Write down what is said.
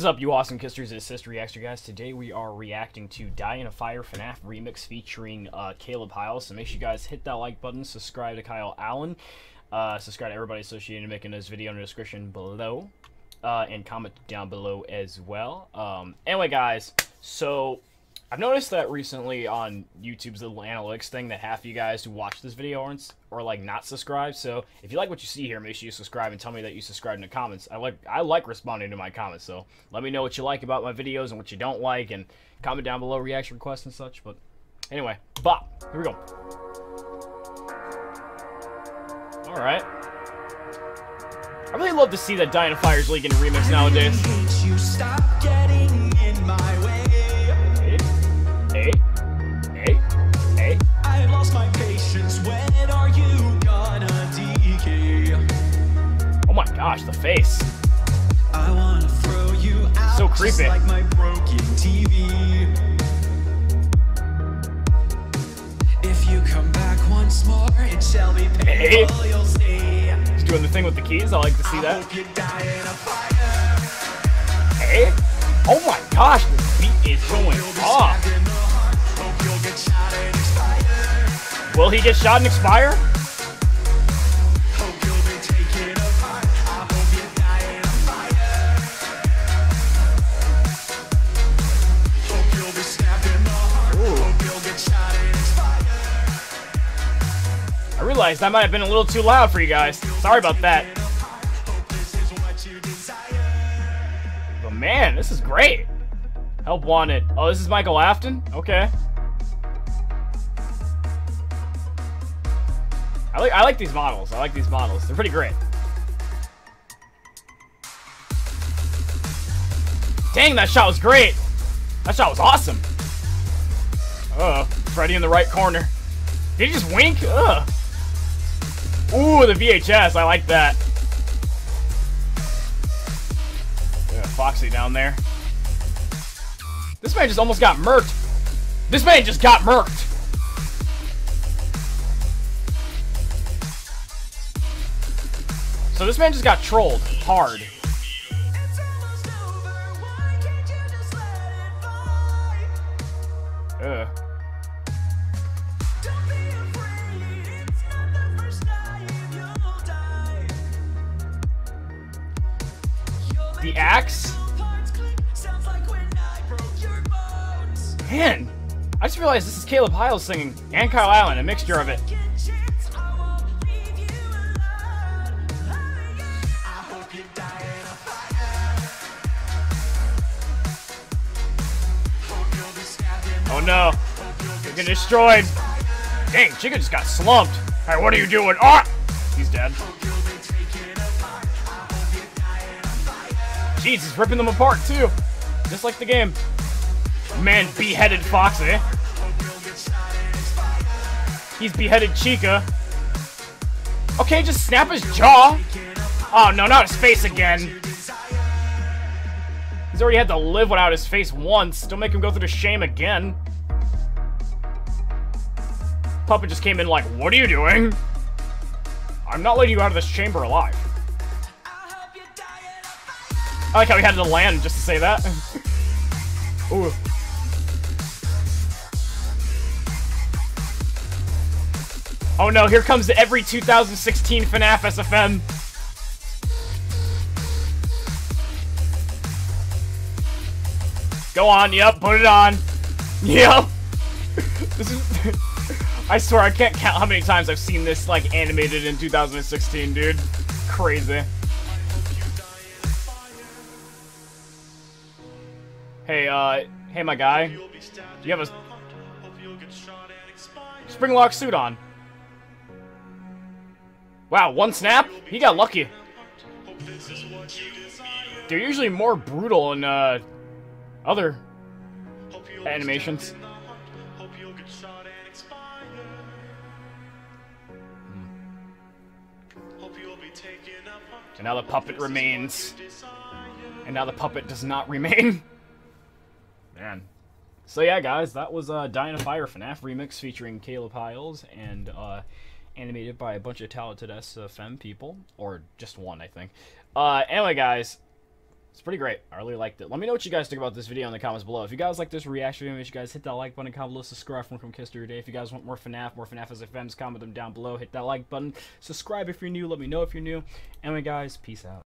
What's up, you awesome kissers? It's Sister Reactor, guys. Today we are reacting to Die in a Fire FNAF Remix featuring Caleb Hyles. So make sure you guys hit that like button, subscribe to Kyle Allen, subscribe to everybody associated with making this video in the description below, and comment down below as well. Anyway, guys, so I've noticed that recently on YouTube's little analytics thing that half of you guys who watch this video aren't or like not subscribed. So if you like what you see here, make sure you subscribe and tell me that you subscribe in the comments. I like responding to my comments, so let me know what you like about my videos and what you don't like, and comment down below reaction requests and such. But anyway, bop, here we go. All right. I really love to see that Die in a Fire's leaking remix nowadays. You stop getting in my way. Hey. I've lost my patience. When are you gonna decay? Oh my gosh, the face. I wanna throw you out. So creepy. Like my broken TV. If you come back once more, it shall be painful. Hey. You'll see. He's doing the thing with the keys. I like to see that. Hope you die in a fire. Hey. Oh my gosh, this beat is going off. Will he get shot and expire? Hope you'll be taken apart. I hope you die in a fire. Hope you'll be stabbed in the heart. Hope you'll get shot and expire. I realized that might have been a little too loud for you guys. Sorry about that. But man, this is great. Help wanted. Oh, this is Michael Afton? Okay. I like these models. They're pretty great. Dang, that shot was great. That shot was awesome. Oh, Freddy in the right corner. Did he just wink? Ugh. Ooh, the VHS. I like that. Yeah, Foxy down there. This man just almost got murked. So this man just got trolled hard. The axe? Man, I just realized this is Caleb Hyles singing and Kyle Allen, a mixture of it. Oh no, you're getting destroyed. Dang, Chica just got slumped. Hey, what are you doing? Ah! He's dead. Jeez, he's ripping them apart too. Just like the game. Man, beheaded Foxy. He's beheaded Chica. Okay, just snap his jaw. Oh no, not his face again. He's already had to live without his face once. Don't make him go through the shame again. Puppet just came in like, what are you doing? I'm not letting you out of this chamber alive. I like how he had to land just to say that. Ooh. Oh no, here comes the every 2016 FNAF SFM. Go on, yep, put it on. Yep. This is I swear I can't count how many times I've seen this like animated in 2016, dude. Crazy. Hey, hey my guy. Do you have a springlock suit on? Wow, one snap? He got lucky. They're usually more brutal and other animations. And now the puppet remains. And now the puppet does not remain. Man. So yeah, guys, that was Die in a Fire FNAF Remix featuring Caleb Hyles and animated by a bunch of talented SFM people. Or just one, I think. Anyway, guys. It's pretty great. I really liked it. Let me know what you guys think about this video in the comments below. If you guys like this reaction video, make sure you guys hit that like button, comment below, subscribe for more from Kiss Through Your Day. If you guys want more FNAF SFMs, comment them down below, hit that like button, subscribe if you're new, let me know if you're new. Anyway guys, peace out.